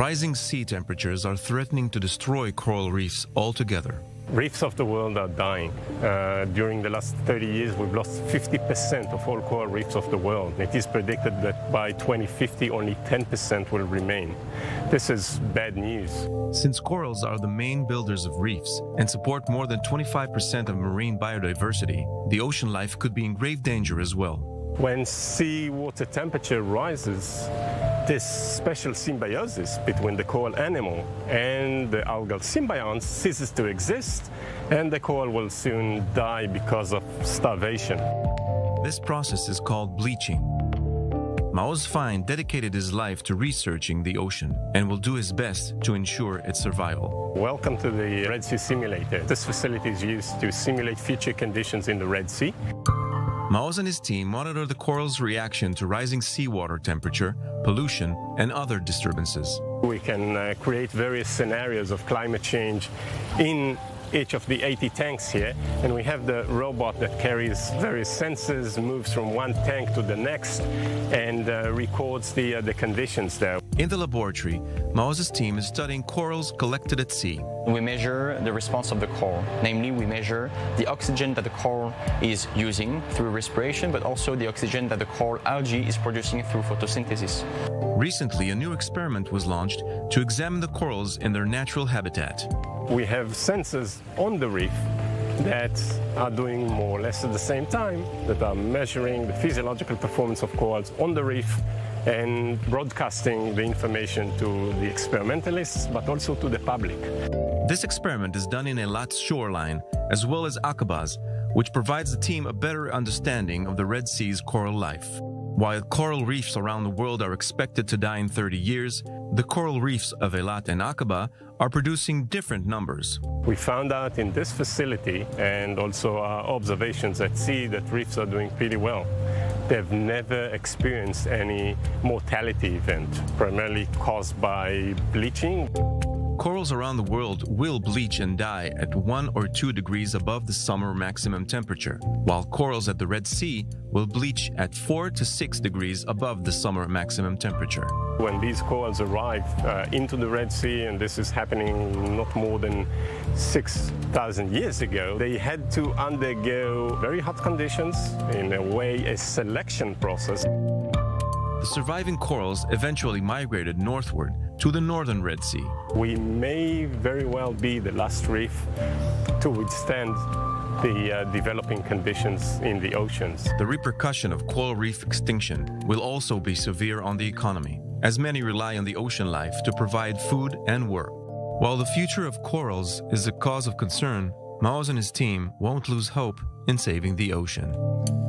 Rising sea temperatures are threatening to destroy coral reefs altogether. Reefs of the world are dying. During the last 30 years, we've lost 50% of all coral reefs of the world. It is predicted that by 2050, only 10% will remain. This is bad news. Since corals are the main builders of reefs and support more than 25% of marine biodiversity, the ocean life could be in grave danger as well. When seawater temperature rises, this special symbiosis between the coral animal and the algal symbiont ceases to exist, and the coral will soon die because of starvation. This process is called bleaching. Maoz Fine dedicated his life to researching the ocean and will do his best to ensure its survival. Welcome to the Red Sea Simulator. This facility is used to simulate future conditions in the Red Sea. Maoz and his team monitor the coral's reaction to rising seawater temperature, pollution, and other disturbances. We can create various scenarios of climate change in each of the 80 tanks here, and we have the robot that carries various sensors, moves from one tank to the next, and records the conditions there. In the laboratory, Maoz's team is studying corals collected at sea. We measure the response of the coral, namely we measure the oxygen that the coral is using through respiration, but also the oxygen that the coral algae is producing through photosynthesis. Recently, a new experiment was launched to examine the corals in their natural habitat. We have sensors on the reef that are doing more or less at the same time, that are measuring the physiological performance of corals on the reef and broadcasting the information to the experimentalists, but also to the public. This experiment is done in Eilat's shoreline, as well as Aqaba's, which provides the team a better understanding of the Red Sea's coral life. While coral reefs around the world are expected to die in 30 years, the coral reefs of Eilat and Aqaba are producing different numbers. We found out in this facility and also our observations at sea that reefs are doing pretty well. They've never experienced any mortality event, primarily caused by bleaching. Corals around the world will bleach and die at 1 or 2 degrees above the summer maximum temperature, while corals at the Red Sea will bleach at 4 to 6 degrees above the summer maximum temperature. When these corals arrive into the Red Sea, and this is happening not more than 6,000 years ago, they had to undergo very hot conditions, in a way a selection process. The surviving corals eventually migrated northward to the northern Red Sea. We may very well be the last reef to withstand the developing conditions in the oceans. The repercussion of coral reef extinction will also be severe on the economy, as many rely on the ocean life to provide food and work. While the future of corals is a cause of concern, Maoz and his team won't lose hope in saving the ocean.